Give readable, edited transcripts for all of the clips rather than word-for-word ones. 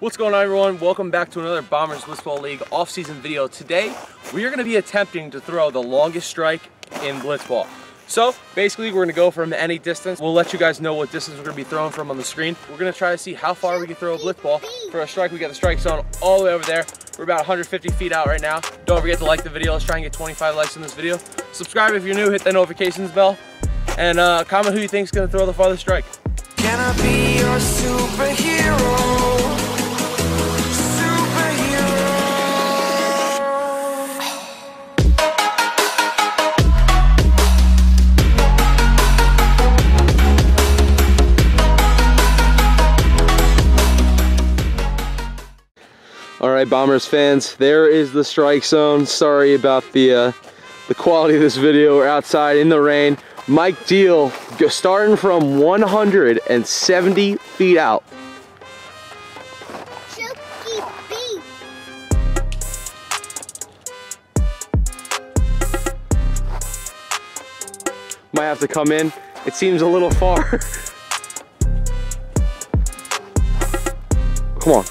What's going on, everyone? Welcome back to another Bombers Blitzball League off-season video. Today, we are going to be attempting to throw the longest strike in blitzball. So, basically, we're going to go from any distance. We'll let you guys know what distance we're going to be throwing from on the screen. We're going to try to see how far we can throw a blitzball. For a strike, we got the strike zone all the way over there. We're about 150 feet out right now. Don't forget to like the video. Let's try and get 25 likes in this video. Subscribe if you're new, hit that notifications bell, and comment who you think is going to throw the farthest strike. Can I be your superhero? All right, Bombers fans, there is the strike zone. Sorry about the quality of this video. We're outside in the rain. Mike Deal, starting from 170 feet out. Might have to come in. It seems a little far. Come on.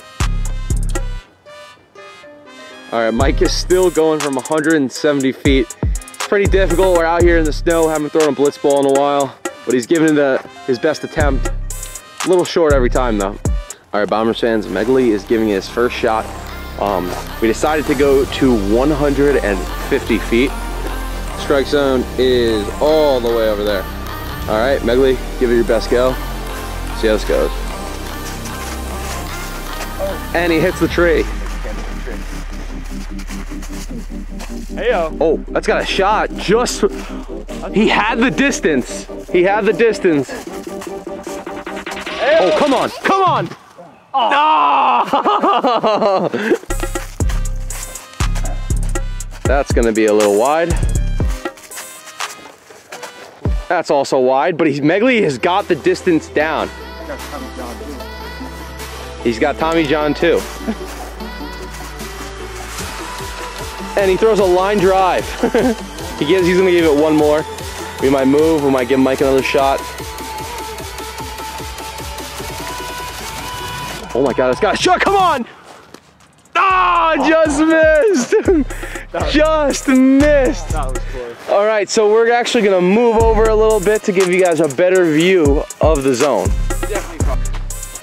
All right, Mike is still going from 170 feet. It's pretty difficult. We're out here in the snow. Haven't thrown a blitzball in a while, but he's giving it his best attempt. A little short every time, though. All right, Bombers fans, Megley is giving it his first shot. We decided to go to 150 feet. Strike zone is all the way over there. All right, Megley, give it your best go. See how this goes. And he hits the tree. Hey-o. Oh, that's got a shot. He had the distance. He had the distance. Hey-o. Oh, come on. Come on. Oh. Oh. That's going to be a little wide. That's also wide, but Megley has got the distance down. He's got Tommy John too. And he throws a line drive. He's gonna give it one more. We might move, we might give Mike another shot. Oh my God, it's got a shot, come on! Ah, just missed! Just missed! That was close. All right, so we're actually gonna move over a little bit to give you guys a better view of the zone.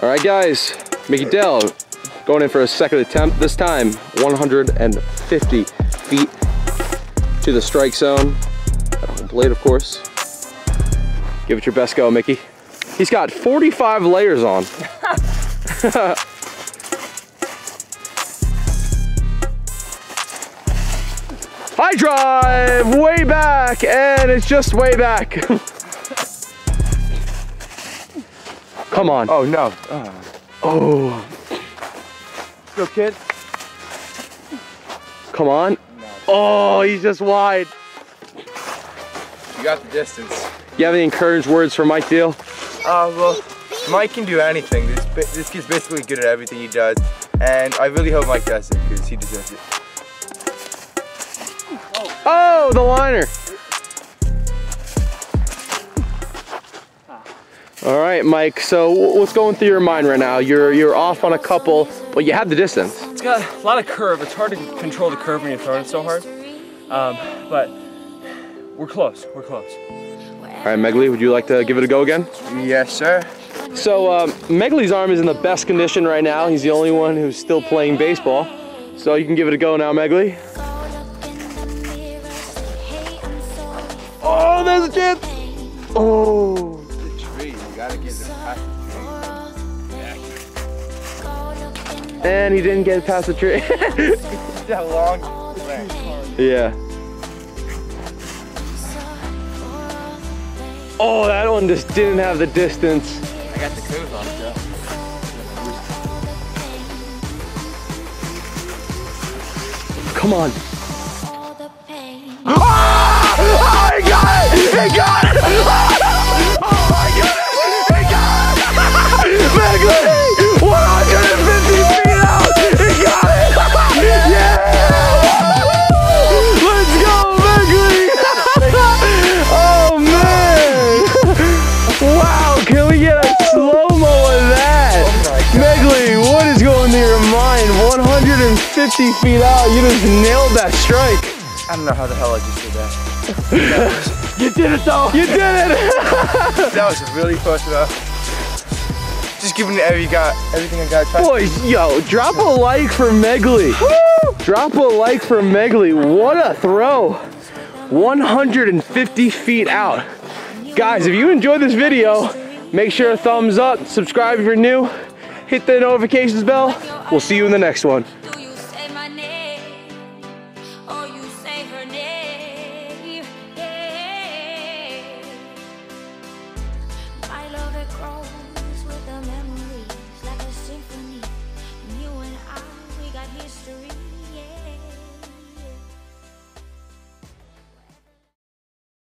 All right, guys, Mickey Dell, going in for a second attempt, this time 150 feet to the strike zone. Blade, of course. Give it your best go, Mickey. He's got 45 layers on. High drive, way back, and it's just way back. Come on. Oh, no. Oh. Go, kid. Come on. Oh, he's just wide. You got the distance. You have any encouraging words for Mike Deal? Well, Mike can do anything. This kid's basically good at everything he does. And I really hope Mike does it, because he deserves it. Oh, the liner. All right, Mike, so what's going through your mind right now? You're off on a couple, but you have the distance. It's got a lot of curve. It's hard to control the curve when you're throwing it so hard. But we're close, we're close. All right, Megley, would you like to give it a go again? Yes, sir. So Megley's arm is in the best condition right now. He's the only one who's still playing baseball. So you can give it a go now, Megley. Oh, there's a chance. Oh. And he didn't get past the tree. That long length. Yeah. Oh, that one just didn't have the distance. I got the curve on it, though. Come on. Oh, he got it! He got it! Oh, my goodness! He got it! Megley! 150 feet! Megley, what is going on? 50 feet out. You just nailed that strike. I don't know how the hell I just did that. You did it though. You did it. That was really close enough. Just giving it everything I got. Boys, yo, drop a like for Megley. Woo! Drop a like for Megley. What a throw. 150 feet out. Guys, if you enjoyed this video, make sure to thumbs up, subscribe if you're new, hit the notifications bell. We'll see you in the next one.